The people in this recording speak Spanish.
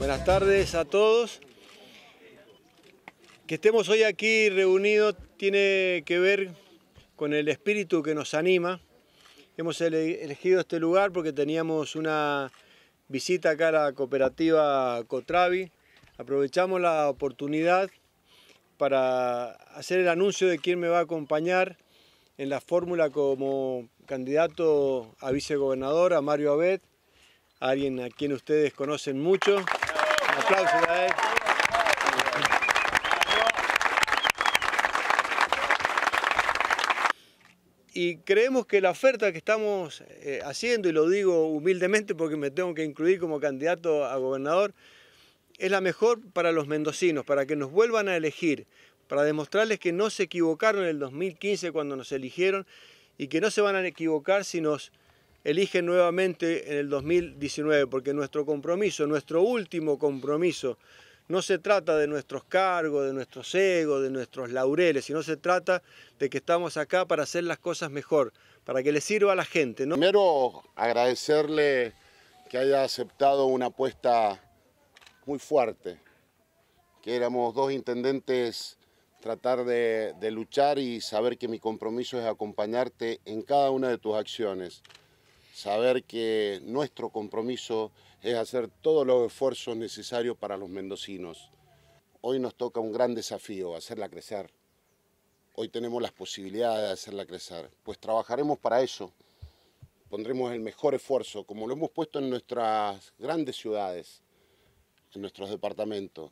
Buenas tardes a todos. Que estemos hoy aquí reunidos tiene que ver con el espíritu que nos anima. Hemos elegido este lugar porque teníamos una visita acá a la cooperativa Cotravi. Aprovechamos la oportunidad para hacer el anuncio de quién me va a acompañar en la fórmula como candidato a vicegobernador, a Mario Abed, alguien a quien ustedes conocen mucho. Un aplauso a él. Y creemos que la oferta que estamos haciendo, y lo digo humildemente porque me tengo que incluir como candidato a gobernador, es la mejor para los mendocinos, para que nos vuelvan a elegir, para demostrarles que no se equivocaron en el 2015 cuando nos eligieron y que no se van a equivocar si nos eligen nuevamente en el 2019, porque nuestro compromiso, nuestro último compromiso, no se trata de nuestros cargos, de nuestros egos, de nuestros laureles, sino se trata de que estamos acá para hacer las cosas mejor, para que le sirva a la gente, ¿no? Primero, agradecerle que haya aceptado una apuesta muy fuerte, que éramos dos intendentes, tratar de luchar y saber que mi compromiso es acompañarte en cada una de tus acciones. Saber que nuestro compromiso es hacer todos los esfuerzos necesarios para los mendocinos. Hoy nos toca un gran desafío, hacerla crecer. Hoy tenemos las posibilidades de hacerla crecer. Pues trabajaremos para eso. Pondremos el mejor esfuerzo, como lo hemos puesto en nuestras grandes ciudades, en nuestros departamentos.